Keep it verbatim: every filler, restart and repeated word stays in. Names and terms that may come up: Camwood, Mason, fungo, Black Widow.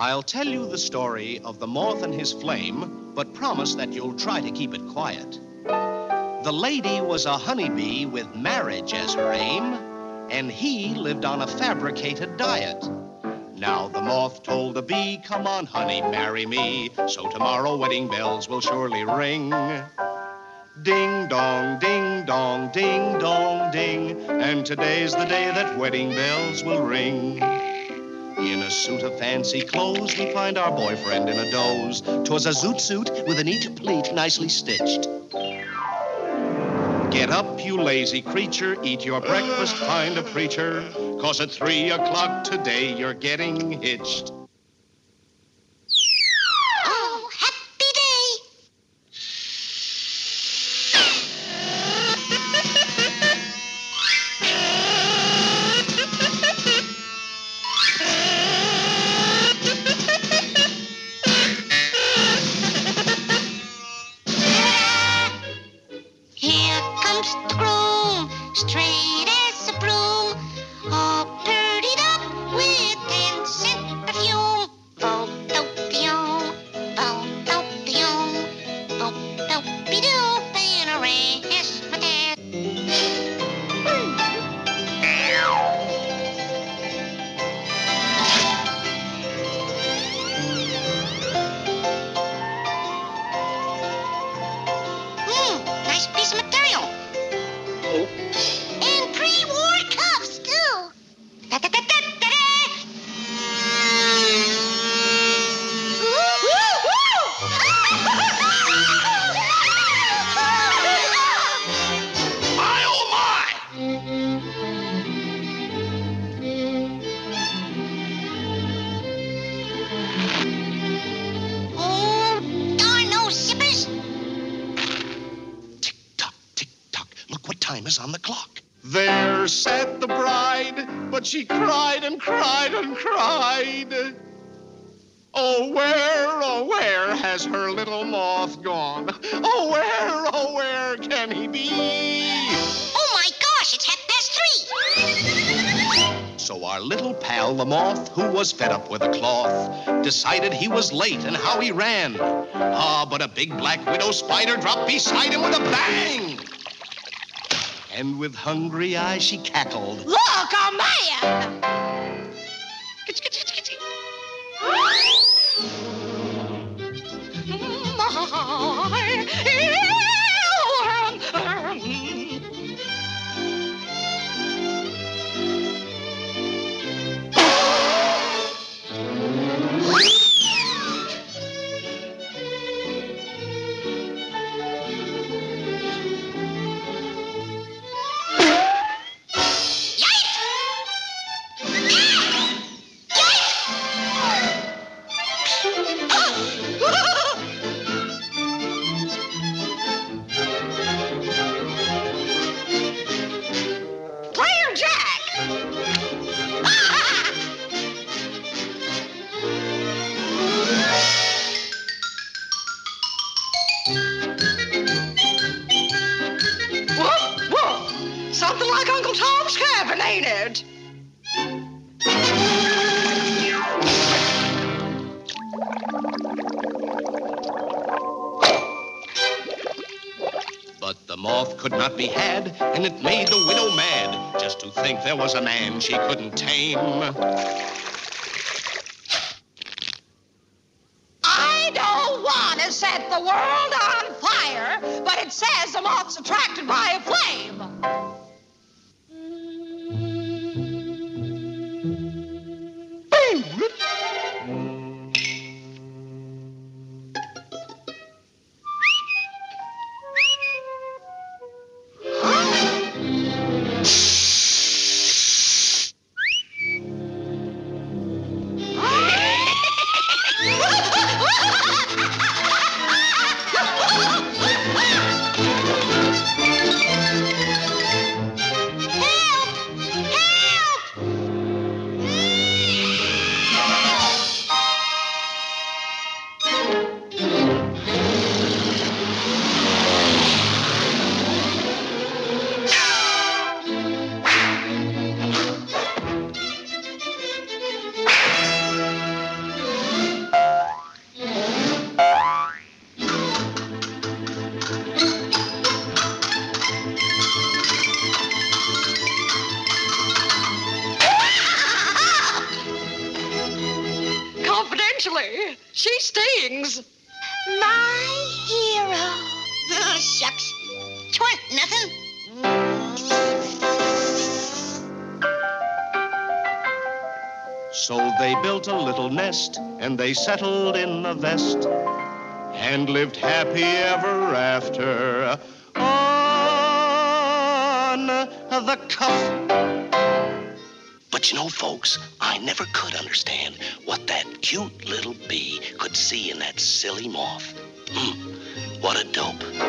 I'll tell you the story of the moth and his flame, but promise that you'll try to keep it quiet. The lady was a honeybee with marriage as her aim, and he lived on a fabricated diet. Now the moth told the bee, "Come on, honey, marry me, so tomorrow wedding bells will surely ring." Ding dong, ding dong, ding dong, ding, and today's the day that wedding bells will ring. In a suit of fancy clothes, we find our boyfriend in a doze. 'Twas a zoot suit with a neat pleat nicely stitched. Get up, you lazy creature, eat your breakfast, find a preacher, 'cause at three o'clock today you're getting hitched. Oh, happy day! On the clock. There sat the bride, but she cried and cried and cried. Oh, where, oh, where has her little moth gone? Oh, where, oh, where can he be? Oh, my gosh, it's half past three. So our little pal, the moth, who was fed up with a cloth, decided he was late and how he ran. Ah, but a big black widow spider dropped beside him with a bang. And with hungry eyes, she cackled. Look, a man! Something like Uncle Tom's Cabin, ain't it? But the moth could not be had, and it made the widow mad. Just to think there was a man she couldn't tame. I don't want to set the world on fire, but it says the moth's attracted by a flame. Ha ha ha! She stings. My hero. Oh, shucks. Twat, nothing. So they built a little nest, and they settled in the vest, and lived happy ever after on the cuff. But you know, folks, I never could understand what that cute little bee could see in that silly moth. Mm, what a dope.